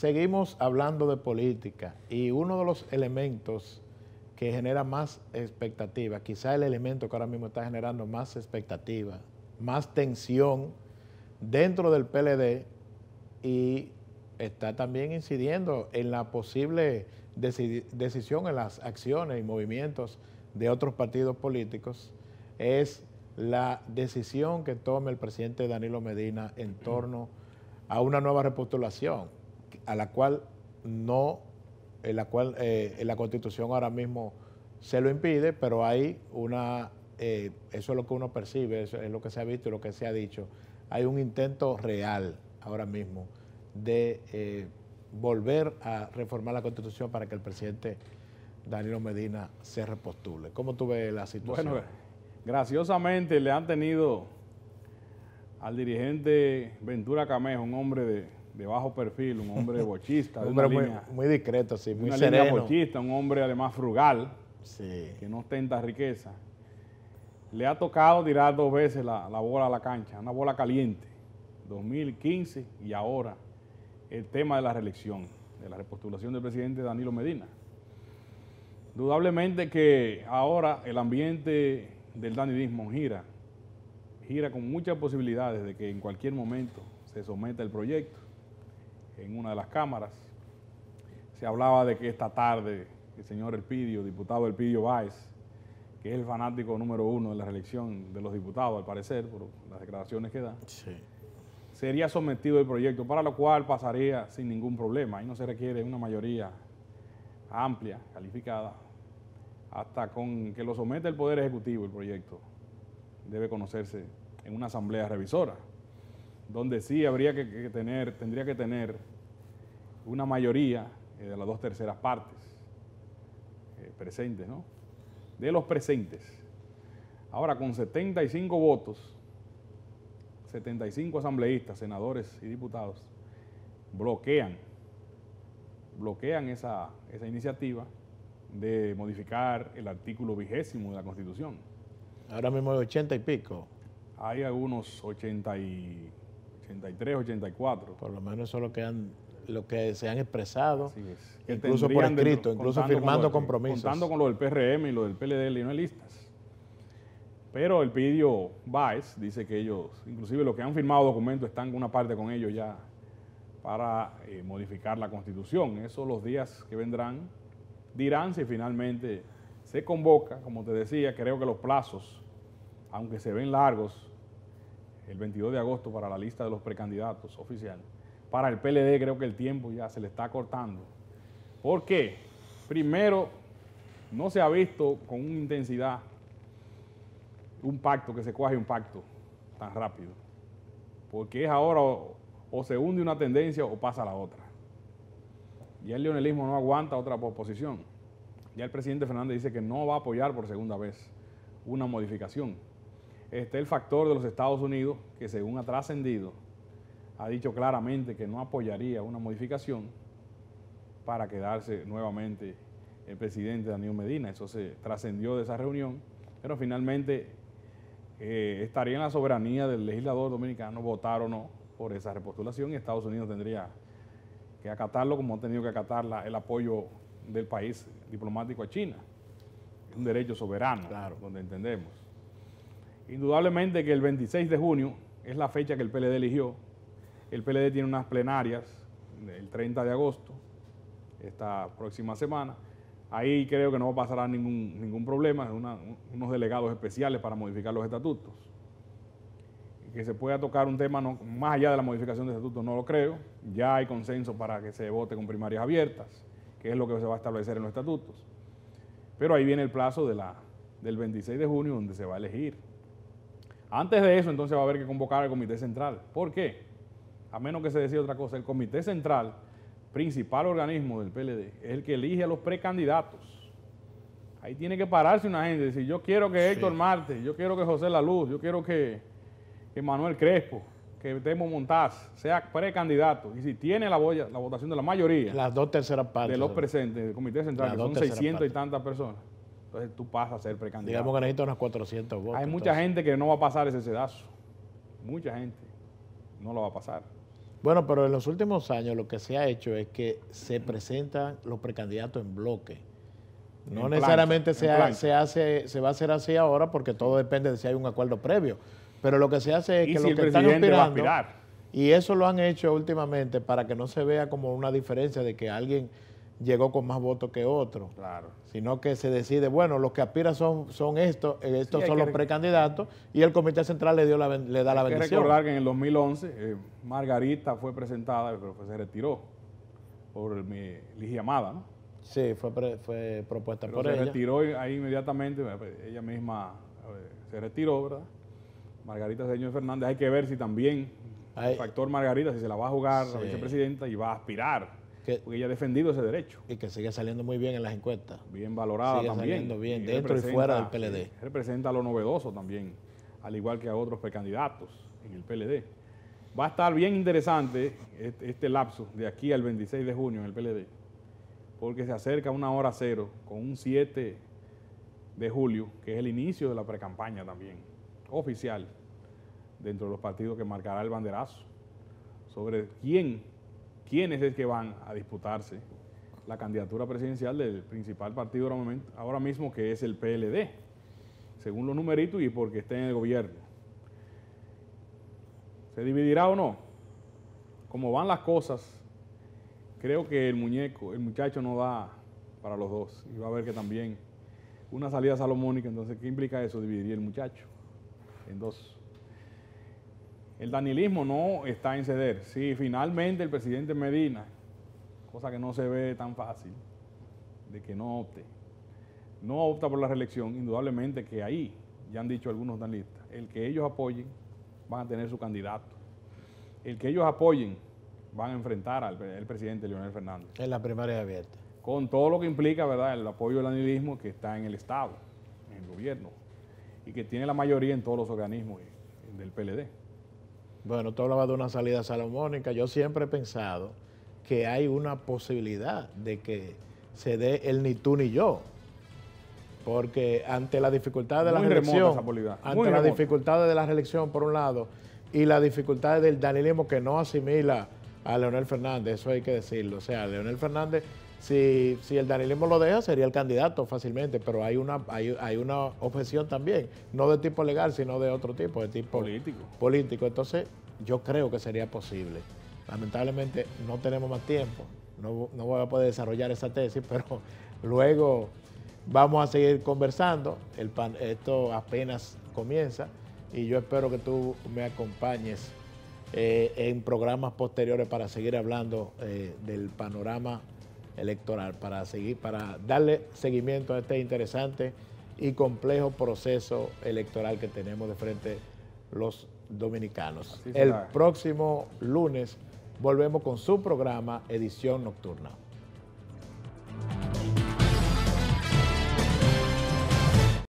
Seguimos hablando de política y uno de los elementos que genera más expectativa, quizá el elemento que ahora mismo está generando más expectativa, más tensión dentro del PLD y está también incidiendo en la posible decisión, en las acciones y movimientos de otros partidos políticos, es la decisión que tome el presidente Danilo Medina en torno a una nueva repostulación, a la cual la Constitución ahora mismo se lo impide, pero hay una, eso es lo que uno percibe, eso es lo que se ha visto y lo que se ha dicho, hay un intento real ahora mismo de volver a reformar la Constitución para que el presidente Danilo Medina se repostule. ¿Cómo tú ves la situación? Bueno, graciosamente le han tenido al dirigente Ventura Camejo, un hombre de bajo perfil, un hombre bochista, un hombre muy discreto, sí, muy sereno. Línea bochista, un hombre además frugal, sí, que no ostenta riqueza. Le ha tocado tirar dos veces la bola a la cancha, una bola caliente, 2015 y ahora el tema de la reelección, de la repostulación del presidente Danilo Medina. Indudablemente que ahora el ambiente del danilismo gira con muchas posibilidades de que en cualquier momento se someta el proyecto en una de las cámaras. Se hablaba de que esta tarde el señor Elpidio, diputado Elpidio Báez, que es el fanático número 1 de la reelección de los diputados, al parecer, por las declaraciones que da, sí, sería sometido el proyecto, para lo cual pasaría sin ningún problema. Ahí no se requiere una mayoría amplia, calificada, hasta con que lo someta el Poder Ejecutivo. El proyecto debe conocerse en una asamblea revisora, donde sí habría tendría que tener una mayoría de las 2/3 partes presentes, ¿no? De los presentes. Ahora, con 75 votos, 75 asambleístas, senadores y diputados, bloquean esa iniciativa de modificar el artículo 20º de la Constitución. Ahora mismo hay 80 y pico. Hay algunos 83, 84. Por lo menos eso es lo que se han expresado, incluso por escrito, incluso firmando compromisos. Contando con lo del PRM y lo del PLD, linoelistas. Pero Elpidio Báez dice que ellos, inclusive los que han firmado documentos, están una parte con ellos ya para modificar la Constitución. Eso los días que vendrán dirán si finalmente se convoca. Como te decía, creo que los plazos, aunque se ven largos, el 22 de agosto para la lista de los precandidatos oficial, para el PLD creo que el tiempo ya se le está acortando. ¿Por qué? Primero, no se ha visto con una intensidad un pacto, que se cuaje un pacto tan rápido, porque es ahora o se hunde una tendencia o pasa la otra. Ya el leonelismo no aguanta otra oposición. Ya el presidente Fernández dice que no va a apoyar por segunda vez una modificación. Está el factor de los Estados Unidos, que según ha trascendido, ha dicho claramente que no apoyaría una modificación para quedarse nuevamente el presidente Danilo Medina. Eso se trascendió de esa reunión, pero finalmente estaría en la soberanía del legislador dominicano votar o no por esa repostulación, y Estados Unidos tendría que acatarlo, como ha tenido que acatar el apoyo del país diplomático a China. Es un derecho soberano, claro, donde entendemos. Indudablemente que el 26 de junio es la fecha que el PLD eligió. El PLD tiene unas plenarias el 30 de agosto, esta próxima semana. Ahí creo que no va a pasar ningún problema. Es unos delegados especiales para modificar los estatutos. Que se pueda tocar un tema más allá de la modificación de estatutos, no lo creo. Ya hay consenso para que se vote con primarias abiertas, que es lo que se va a establecer en los estatutos. Pero ahí viene el plazo del 26 de junio, donde se va a elegir. Antes de eso, entonces, va a haber que convocar al Comité Central. ¿Por qué? A menos que se decida otra cosa. El Comité Central, principal organismo del PLD, es el que elige a los precandidatos. Ahí tiene que pararse una gente y decir, yo quiero que Héctor Marte, yo quiero que José Laluz, yo quiero que Manuel Crespo, que Temo Montaz sea precandidato. Y si tiene la votación de la mayoría, las 2/3 partes de los presentes del Comité Central, que son 600 y tantas personas, entonces tú pasas a ser precandidato. Digamos que necesitas unos 400 votos. Hay mucha gente que no va a pasar ese sedazo. Mucha gente no lo va a pasar. Bueno, pero en los últimos años lo que se ha hecho es que se presentan los precandidatos en bloque. No necesariamente se va a hacer así ahora porque todo depende de si hay un acuerdo previo. Pero lo que se hace es que los que están aspirando, y eso lo han hecho últimamente para que no se vea como una diferencia de que alguien llegó con más votos que otro, claro, sino que se decide, bueno, los que aspiran son estos sí, son los precandidatos, y el Comité Central le da la bendición. Hay que recordar que en el 2011 Margarita fue presentada, pero se retiró por mi llamada, ¿no? Sí, fue propuesta pero por ella. Se retiró ahí inmediatamente, ella misma se retiró, ¿verdad? Margarita Señor Fernández, hay que ver si también el factor Margarita, si se la va a jugar sí, la vicepresidenta, y va a aspirar. Porque ella ha defendido ese derecho. Y que sigue saliendo muy bien en las encuestas. Bien valorada sigue también. Saliendo bien, dentro y fuera del PLD. Representa lo novedoso también, al igual que a otros precandidatos en el PLD. Va a estar bien interesante este lapso de aquí al 26 de junio en el PLD, porque se acerca una hora cero con un 7 de julio, que es el inicio de la precampaña también, oficial, dentro de los partidos que marcará el banderazo sobre quiénes es que van a disputarse la candidatura presidencial del principal partido ahora mismo, que es el PLD, según los numeritos y porque esté en el gobierno. ¿Se dividirá o no? Como van las cosas, creo que el muchacho no da para los dos. Y va a haber que también una salida salomónica, entonces, ¿qué implica eso? Dividiría el muchacho en dos. El danilismo no está en ceder. Si finalmente el presidente Medina, cosa que no se ve tan fácil, de que no opta por la reelección, indudablemente que ahí, ya han dicho algunos danilistas, el que ellos apoyen van a tener su candidato. El que ellos apoyen van a enfrentar al presidente Leonel Fernández. En la primaria abierta. Con todo lo que implica, ¿verdad?, el apoyo del danilismo que está en el Estado, en el gobierno, y que tiene la mayoría en todos los organismos del PLD. Bueno, tú hablabas de una salida salomónica. Yo siempre he pensado que hay una posibilidad de que se dé el ni tú ni yo, porque ante la dificultad de la reelección, ante las dificultades de la reelección por un lado y las dificultades del danilismo que no asimila a Leonel Fernández, eso hay que decirlo. O sea, Leonel Fernández, si el danilismo lo deja, sería el candidato fácilmente, pero hay una objeción también, no de tipo legal, sino de otro tipo, de tipo político. Entonces, yo creo que sería posible. Lamentablemente, no tenemos más tiempo, no voy a poder desarrollar esa tesis, pero luego vamos a seguir conversando. Esto apenas comienza y yo espero que tú me acompañes en programas posteriores para seguir hablando del panorama electoral, para darle seguimiento a este interesante y complejo proceso electoral que tenemos de frente los dominicanos. El próximo lunes volvemos con su programa Edición Nocturna.